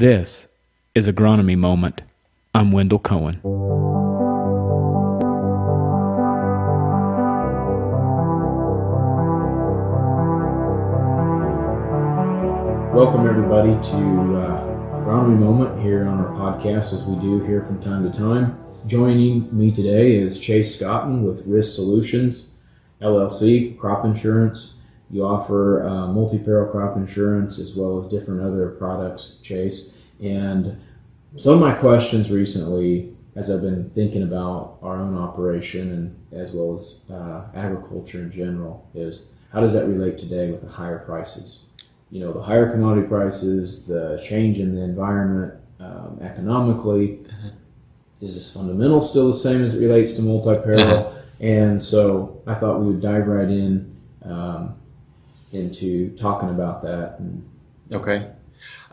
This is Agronomy Moment. I'm Wendell Cohen. Welcome everybody to Agronomy Moment here on our podcast, as we do here from time to time. Joining me today is Chase Scotten with Risk Solutions, LLC, crop insurance. You offer multi-peril crop insurance as well as different other products, Chase. And some of my questions recently, as I've been thinking about our own operation and as well as agriculture in general, is how does that relate today with the higher prices? You know, the higher commodity prices, the change in the environment economically. Is this fundamental still the same as it relates to multi-peril? And so I thought we would dive right in into talking about that. And okay.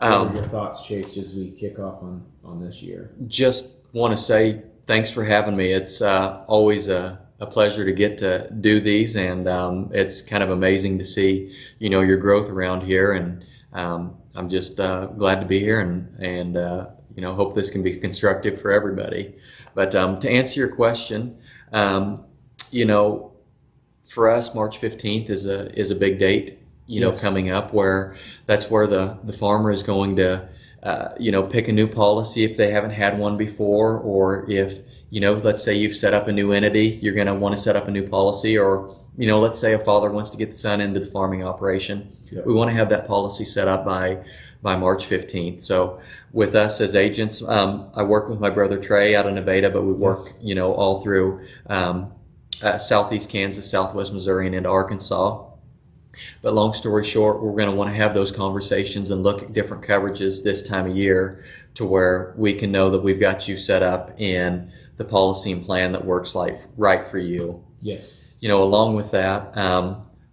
Your thoughts, Chase, as we kick off on this year? Just want to say thanks for having me. It's always a pleasure to get to do these, and it's kind of amazing to see, you know, your growth around here. And I'm just glad to be here, and you know, hope this can be constructive for everybody. But to answer your question, you know, for us, March 15th is a big date, you know, coming up, where that's where the farmer is going to, you know, pick a new policy if they haven't had one before, or if, you know, let's say you've set up a new entity, you're going to want to set up a new policy. Or, you know, let's say a father wants to get the son into the farming operation. Yep. We want to have that policy set up by March 15th. So with us as agents, I work with my brother Trey out of Nevada, but we work, you know, all through southeast Kansas, southwest Missouri, and into Arkansas. But long story short, we're going to want to have those conversations and look at different coverages this time of year to where we can know that we've got you set up in the policy and plan that works like right for you. Yes. You know, along with that,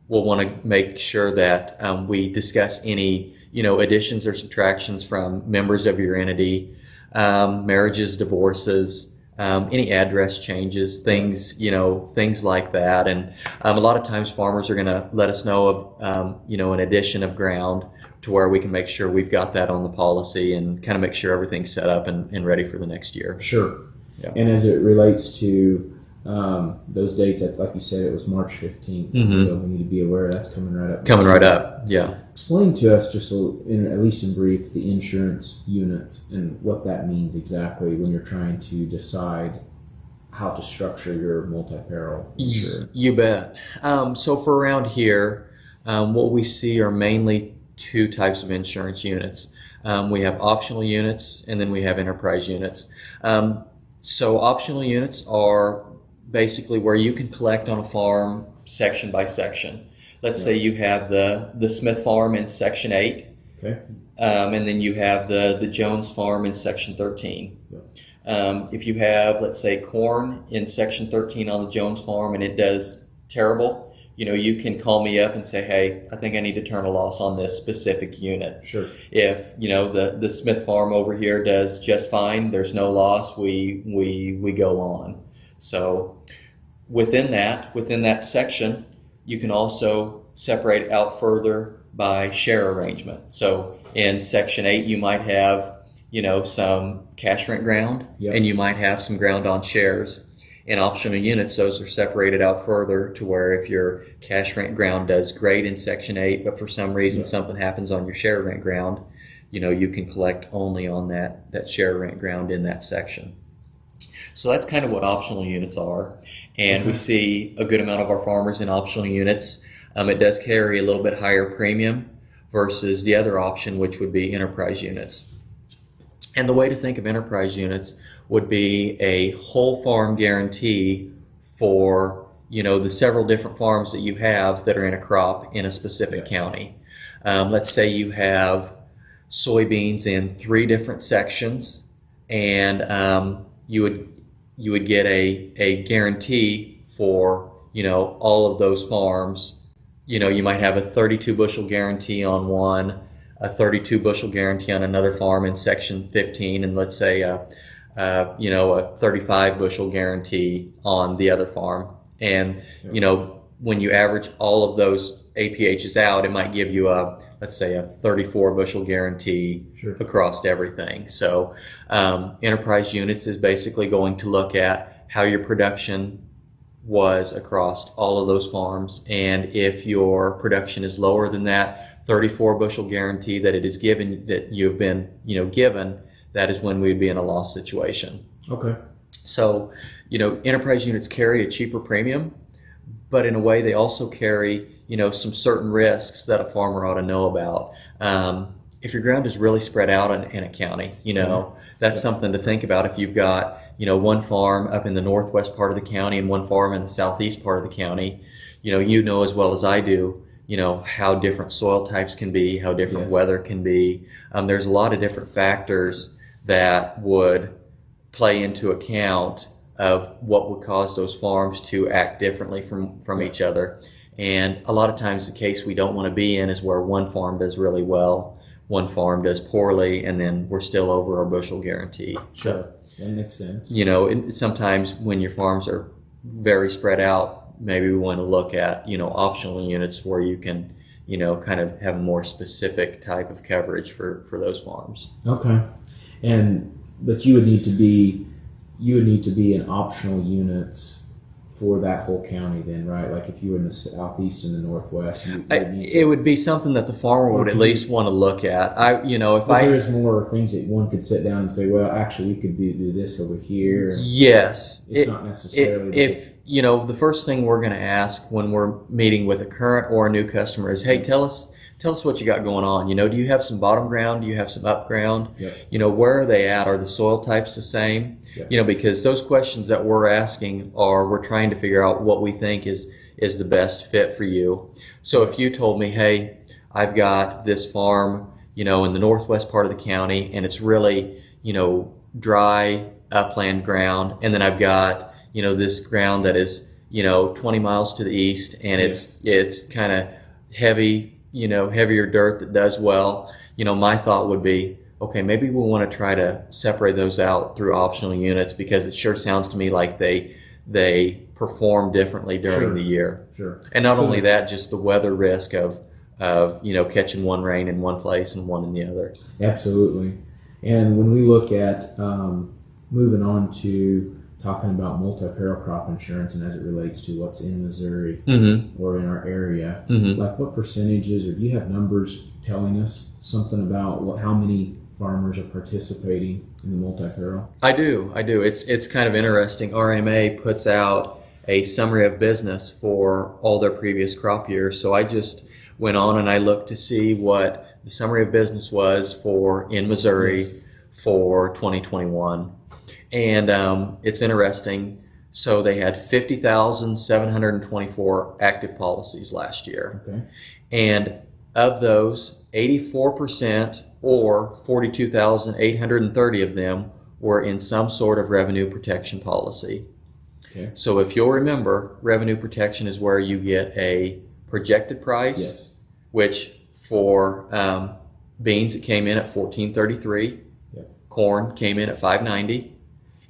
we'll want to make sure that we discuss any, you know, additions or subtractions from members of your entity, marriages, divorces, any address changes, things, you know, things like that. And a lot of times farmers are going to let us know of, you know, an addition of ground to where we can make sure we've got that on the policy and kind of make sure everything's set up and ready for the next year. Sure. Yeah. And as it relates to those dates, like you said, it was March 15th. Mm-hmm. So we need to be aware that's coming right up. Coming right up. Yeah. Explain to us, just at least in brief, the insurance units and what that means exactly when you're trying to decide how to structure your multi-peril insurance. You bet. So for around here, what we see are mainly two types of insurance units. We have optional units, and then we have enterprise units. So optional units are basically where you can collect on a farm section by section. Let's say you have the Smith farm in section 8, okay. And then you have the Jones farm in section 13. Yeah. If you have, let's say, corn in section 13 on the Jones farm and it does terrible, you know, you can call me up and say, hey, I think I need to turn a loss on this specific unit. Sure. If, you know, the Smith farm over here does just fine, there's no loss, we go on. So within that section, you can also separate out further by share arrangement. So in section 8, you might have, you know, some cash rent ground, yep. and you might have some ground on shares. In optional units, those are separated out further to where if your cash rent ground does great in section 8, but for some reason something happens on your share rent ground, you know, you can collect only on that share rent ground in that section. So that's kind of what optional units are. And we see a good amount of our farmers in optional units. It does carry a little bit higher premium versus the other option, which would be enterprise units. And the way to think of enterprise units would be a whole farm guarantee for, you know, the several different farms that you have that are in a crop in a specific county. Let's say you have soybeans in 3 different sections, and you would get a guarantee for, you know, all of those farms. You know, you might have a 32 bushel guarantee on one, a 32 bushel guarantee on another farm in section 15, and let's say you know, a 35 bushel guarantee on the other farm. And you know, when you average all of those APH is out, it might give you a, let's say, a 34 bushel guarantee across everything. So enterprise units is basically going to look at how your production was across all of those farms, and if your production is lower than that 34 bushel guarantee that it is given, that you've been, you know, given, that is when we'd be in a loss situation. Okay. So, you know, enterprise units carry a cheaper premium, but in a way they also carry, you know, some certain risks that a farmer ought to know about. If your ground is really spread out in a county, you know, that's something to think about. If you've got, you know, one farm up in the northwest part of the county and one farm in the southeast part of the county, you know as well as I do, you know, how different soil types can be, how different weather can be. There's a lot of different factors that would play into account of what would cause those farms to act differently from each other. And a lot of times the case we don't want to be in is where one farm does really well, one farm does poorly, and then we're still over our bushel guarantee. Sure. So, that makes sense. You know, it, sometimes when your farms are very spread out, maybe we want to look at, you know, optional units where you can, you know, kind of have a more specific type of coverage for those farms. Okay. And, but you would need to be in optional units for that whole county then, right? Like if you were in the southeast and the northwest, it would be something that the farmer would at least want to look at. There's more things that one could sit down and say, well, actually we could do this over here. Yes. It's not necessarily. If, you know, the first thing we're going to ask when we're meeting with a current or a new customer is, hey, tell us what you got going on. You know, do you have some bottom ground? Do you have some up ground? You know, where are they at? Are the soil types the same? You know, because those questions that we're asking are, we're trying to figure out what we think is the best fit for you. So if you told me, hey, I've got this farm, you know, in the northwest part of the county, and it's really, you know, dry upland ground, and then I've got, you know, this ground that is, you know, 20 miles to the east, and it's kind of heavy, you know, heavier dirt that does well, you know, my thought would be, okay, maybe we'll want to try to separate those out through optional units, because it sure sounds to me like they perform differently during the year. And not only that, just the weather risk of, you know, catching one rain in one place and one in the other. Absolutely. And when we look at moving on to talking about multi-peril crop insurance, and as it relates to what's in Missouri or in our area, like what percentages, or do you have numbers telling us something about how many farmers are participating in the multi-peril? I do. It's kind of interesting. RMA puts out a summary of business for all their previous crop years. So I just went on and I looked to see what the summary of business was for in Missouri for 2021. And it's interesting. So they had 50,724 active policies last year. And of those, 84% or 42,830 of them were in some sort of revenue protection policy. So if you'll remember, revenue protection is where you get a projected price, which for beans it came in at $14.33, corn came in at $5.90.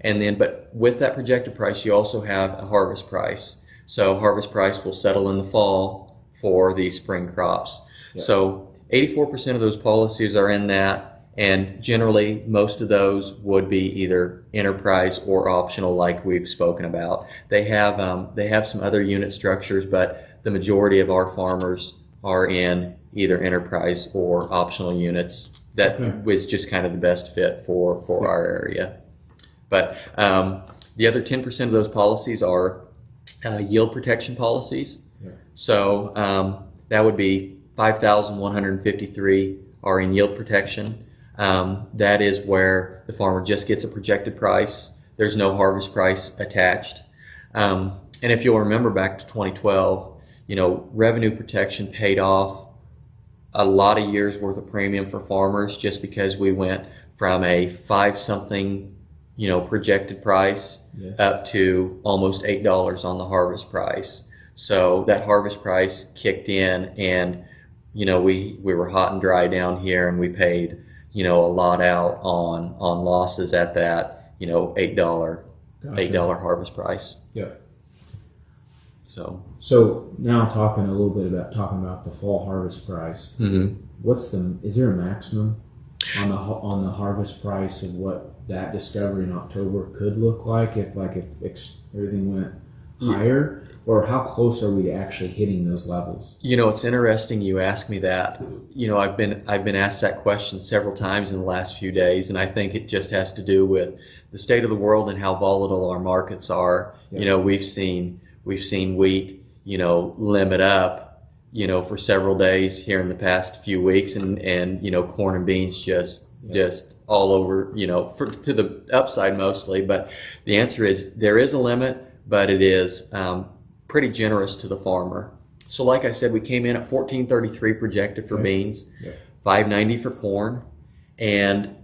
And then, but with that projected price, you also have a harvest price. So harvest price will settle in the fall for these spring crops. So 84% of those policies are in that. And generally, most of those would be either enterprise or optional, like we've spoken about. They have some other unit structures, but the majority of our farmers are in either enterprise or optional units. That was just kind of the best fit for our area. But the other 10% of those policies are yield protection policies. So that would be 5,153 are in yield protection. That is where the farmer just gets a projected price. There's no harvest price attached. And if you'll remember back to 2012, you know, revenue protection paid off a lot of years worth of premium for farmers, just because we went from a five something, you know, projected price up to almost $8 on the harvest price. So that harvest price kicked in, and, you know, we were hot and dry down here, and we paid, you know, a lot out on losses at that, you know, $8 harvest price. So now talking a little bit about the fall harvest price. Mm-hmm. Is there a maximum on the harvest price of what that discovery in October could look like if everything went higher, or how close are we to actually hitting those levels? You know, it's interesting you ask me that. You know, I've been asked that question several times in the last few days, and I think it just has to do with the state of the world and how volatile our markets are. Yep. You know, we've seen wheat, you know, limit up, you know, for several days here in the past few weeks, and you know, corn and beans just all over, you know, to the upside mostly. But the answer is there is a limit, but it is pretty generous to the farmer. So like I said, we came in at $14.33 projected for beans, $5.90 for corn, and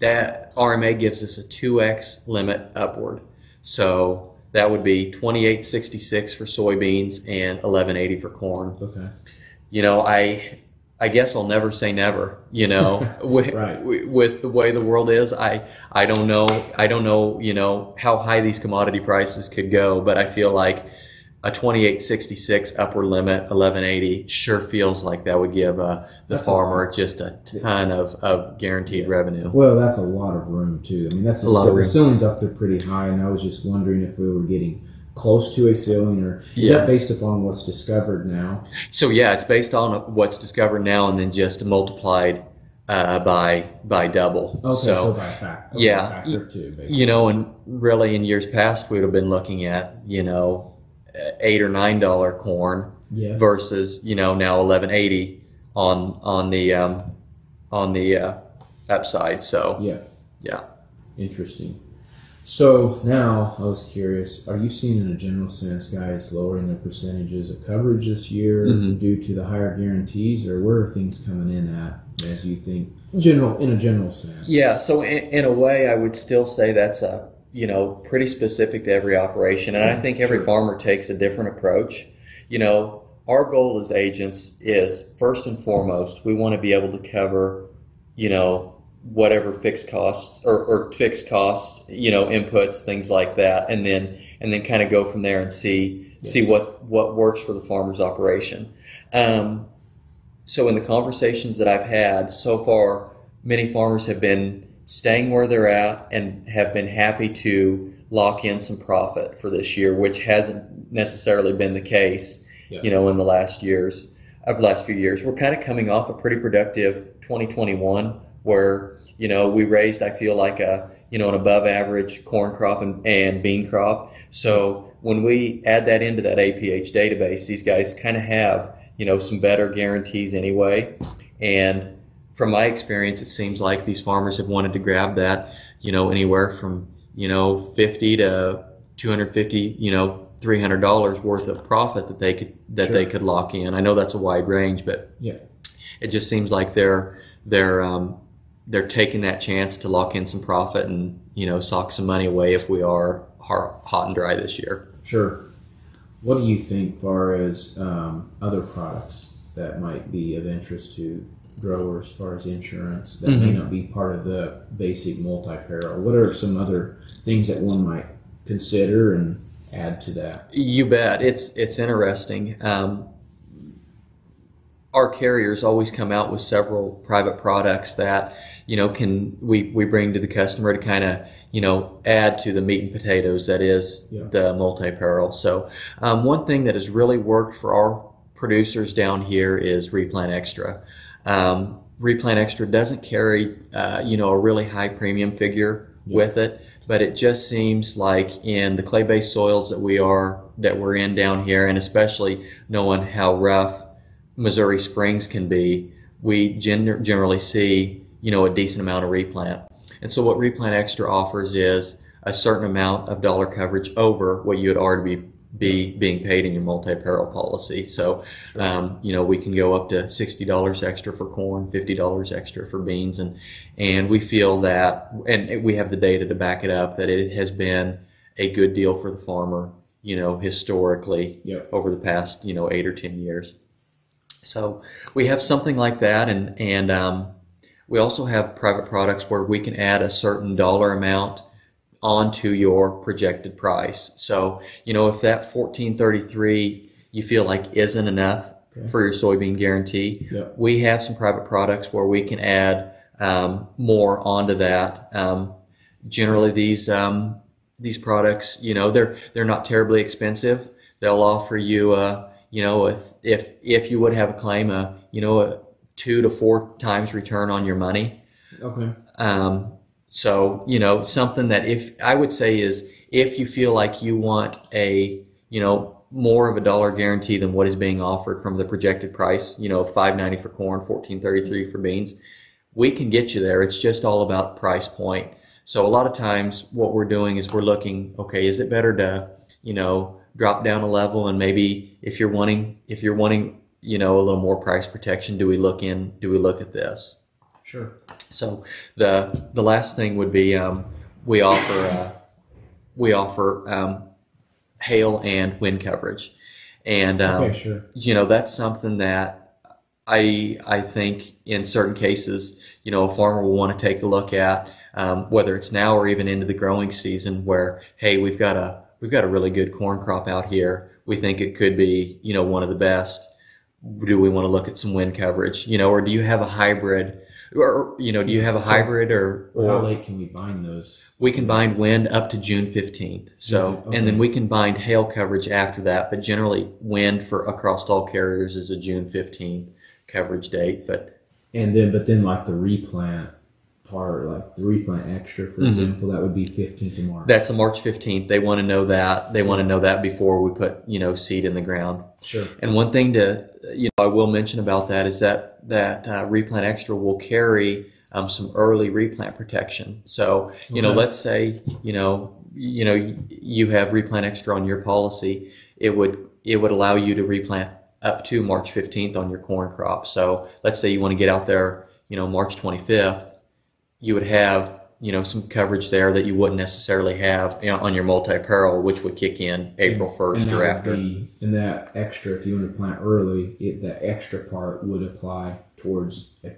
that RMA gives us a 2x limit upward. So that would be $28.66 for soybeans and $11.80 for corn. Okay. You know, I guess I'll never say never, you know, with the way the world is. I don't know, you know, how high these commodity prices could go, but I feel like a $28.66 upper limit, $11.80 sure feels like that would give the farmer just a ton of guaranteed revenue. Well, that's a lot of room too. I mean, that's a lot of room. The ceiling's up there pretty high, and I was just wondering if we were getting close to a ceiling, or is that based upon what's discovered now? So yeah, it's based on what's discovered now, and then just multiplied by double. Okay, so by factor. Yeah, factor two, basically. You know, and really in years past we would have been looking at, you know, $8 or $9 corn versus, you know, now $11.80 on the upside. So yeah, interesting. So now I was curious, are you seeing in a general sense guys lowering their percentages of coverage this year due to the higher guarantees, or where are things coming in at, as you think, in a general sense? Yeah, so in a way I would still say that's a, you know, pretty specific to every operation, and I think every farmer takes a different approach. You know, our goal as agents is first and foremost we want to be able to cover, you know, whatever fixed costs or fixed costs, you know, inputs, things like that, and then kind of go from there and see what works for the farmer's operation. So in the conversations that I've had so far, many farmers have been staying where they're at and have been happy to lock in some profit for this year, which hasn't necessarily been the case, you know, in the last few years. We're kind of coming off a pretty productive 2021. Where, you know, we raised, I feel like an above average corn crop and bean crop. So when we add that into that APH database, these guys kind of have, you know, some better guarantees anyway. And from my experience, it seems like these farmers have wanted to grab that, you know, anywhere from, you know, $50 to $250, you know, $300 worth of profit that they could lock in. I know that's a wide range, but it just seems like they're taking that chance to lock in some profit and, you know, sock some money away if we are hot and dry this year. Sure. What do you think far as other products that might be of interest to growers, as far as insurance that may not be part of the basic multi-peril? What are some other things that one might consider and add to that? You bet. It's interesting. Our carriers always come out with several private products that, you know, we bring to the customer to kind of, you know, add to the meat and potatoes that is the multi-peril. So one thing that has really worked for our producers down here is Replant Extra. Replant Extra doesn't carry, you know, a really high premium figure with it, but it just seems like in the clay-based soils that we're in down here, and especially knowing how rough Missouri Springs can be, we generally see, you know, a decent amount of replant. And so what Replant Extra offers is a certain amount of dollar coverage over what you would already be being paid in your multi-peril policy. So, you know, we can go up to $60 extra for corn, $50 extra for beans, and we feel that, and we have the data to back it up, that it has been a good deal for the farmer, you know, historically over the past, you know, 8 or 10 years. So we have something like that, and we also have private products where we can add a certain dollar amount onto your projected price. So, you know, if that $14.33 you feel like isn't enough for your soybean guarantee, we have some private products where we can add more onto that. Generally, these products, you know, they're not terribly expensive. They'll offer you, you know, if you would have a claim, you know, a 2 to 4 times return on your money. Okay. So, you know, something that if I would say is if you feel like you want a, you know, more of a dollar guarantee than what is being offered from the projected price, you know, $5.90 for corn, $14.33 for beans, we can get you there. It's just all about price point. So a lot of times what we're doing is we're looking, okay, is it better to, you know, drop down a level, and maybe if you're wanting, you know, a little more price protection, do we look at this? Sure. So the last thing would be we offer hail and wind coverage, and you know, that's something that I think in certain cases, you know, a farmer will want to take a look at, whether it's now or even into the growing season, where hey, we've got a really good corn crop out here. We think it could be, you know, one of the best. Do we want to look at some wind coverage, you know, or do you have a hybrid? Or, you know, do you have a hybrid or how late can we bind those? We can bind wind up to June 15th. So, okay. And then we can bind hail coverage after that. But generally wind for across all carriers is a June 15th coverage date. But then like the replant part, like the replant extra, for example, that would be 15th of March. That's a March 15th. They want to know that. They want to know that before we put, you know, seed in the ground. Sure. And one thing to, you know, I will mention about that is that replant extra will carry some early replant protection. So, you know, let's say, you know, you have replant extra on your policy. It would allow you to replant up to March 15th on your corn crop. So let's say you want to get out there, you know, March 25th, you would have, you know, some coverage there that you wouldn't necessarily have, you know, on your multi-peril, which would kick in April 1st or after. And that extra, if you want to plant early, that extra part would apply towards a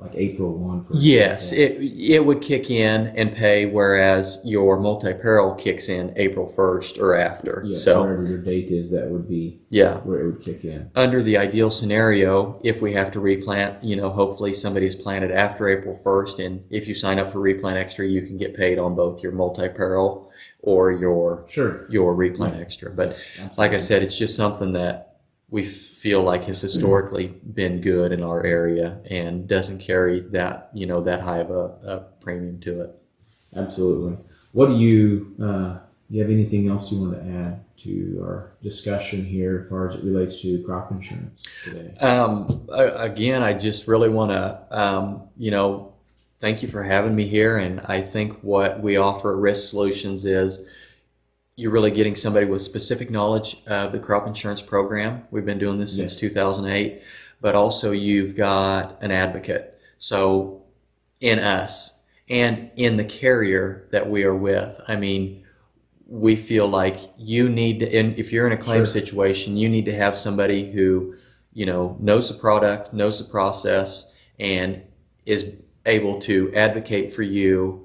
like April 1. For yes, it would kick in and pay, whereas your multi-peril kicks in April 1st or after. Yeah, so whatever your date is, that would be where it would kick in. Under the ideal scenario, if we have to replant, you know, hopefully somebody's planted after April 1st, and if you sign up for replant extra, you can get paid on both your multi-peril or your replant extra. But like I said, it's just something that we feel like has historically been good in our area and doesn't carry that, you know, that high of a premium to it. Absolutely. What do you have anything else you want to add to our discussion here as far as it relates to crop insurance today? Again, I just really want to, you know, thank you for having me here. And I think what we offer at Risk Solutions is, you're really getting somebody with specific knowledge of the crop insurance program. We've been doing this since 2008, but also you've got an advocate. So in us and in the carrier that we are with, I mean, we feel like you need to, and if you're in a claim situation, you need to have somebody who, you know, knows the product, knows the process, and is able to advocate for you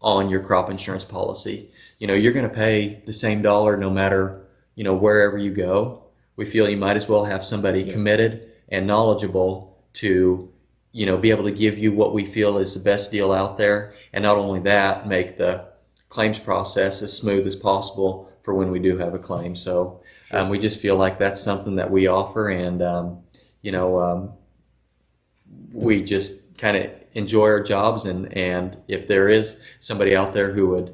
on your crop insurance policy. You know, you're going to pay the same dollar no matter, you know, wherever you go. We feel you might as well have somebody committed and knowledgeable to, you know, be able to give you what we feel is the best deal out there. And not only that, make the claims process as smooth as possible for when we do have a claim. So we just feel like that's something that we offer. And, you know, we just kind of enjoy our jobs. And if there is somebody out there who would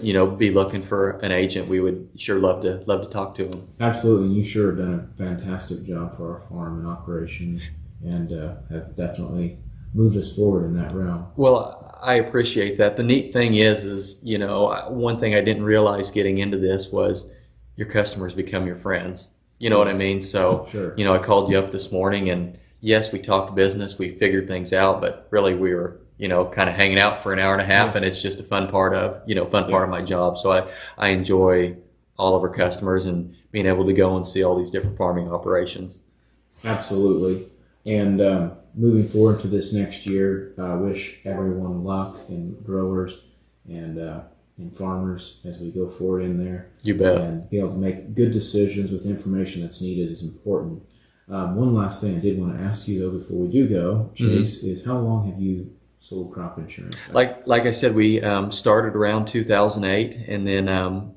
you know, be looking for an agent, we would sure love to talk to them. Absolutely, and you sure have done a fantastic job for our farm and operation, and have definitely moved us forward in that realm. Well, I appreciate that. The neat thing is you know, one thing I didn't realize getting into this was your customers become your friends. You know what I mean? So you know, I called you up this morning, and yes, we talked business, we figured things out, but really we were, you know, kind of hanging out for an hour and a half, and it's just a fun part of my job. So I enjoy all of our customers and being able to go and see all these different farming operations. Absolutely. And moving forward to this next year, I wish everyone luck, and growers and farmers as we go forward in there. You bet. And being able to make good decisions with information that's needed is important. One last thing I did want to ask you, though, before we do go, Chase, mm-hmm. is how long have you sold crop insurance? Like I said, we started around 2008, and then and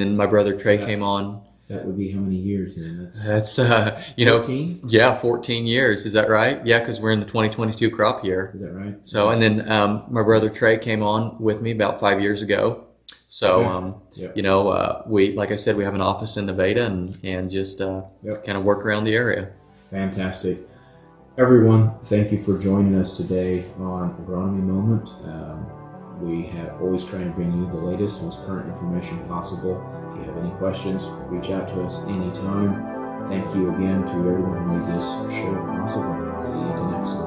then my brother Trey came on. That would be how many years then? That's 14? 14 years. Is that right? Yeah, because we're in the 2022 crop year. Is that right? So, and then my brother Trey came on with me about 5 years ago. So, we, like I said, we have an office in Nevada and just kind of work around the area. Fantastic. Everyone, thank you for joining us today on Agronomy Moment. We have always tried to bring you the latest, most current information possible. If you have any questions, reach out to us anytime. Thank you again to everyone who made this show possible. See you till next time.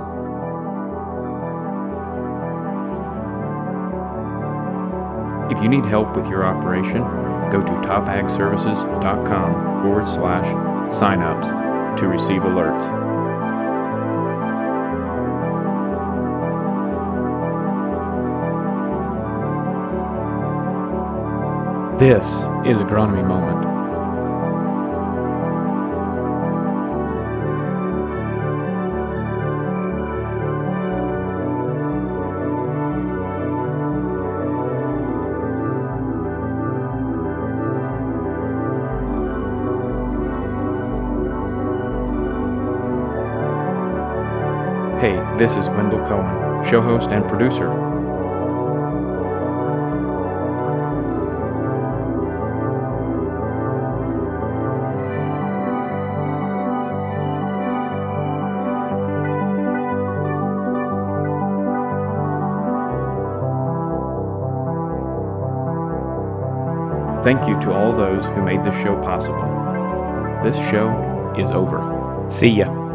If you need help with your operation, go to topagservices.com/signups to receive alerts. This is Agronomy Moment. Hey, this is Wendell Cohen, show host and producer. Thank you to all those who made this show possible. This show is over. See ya.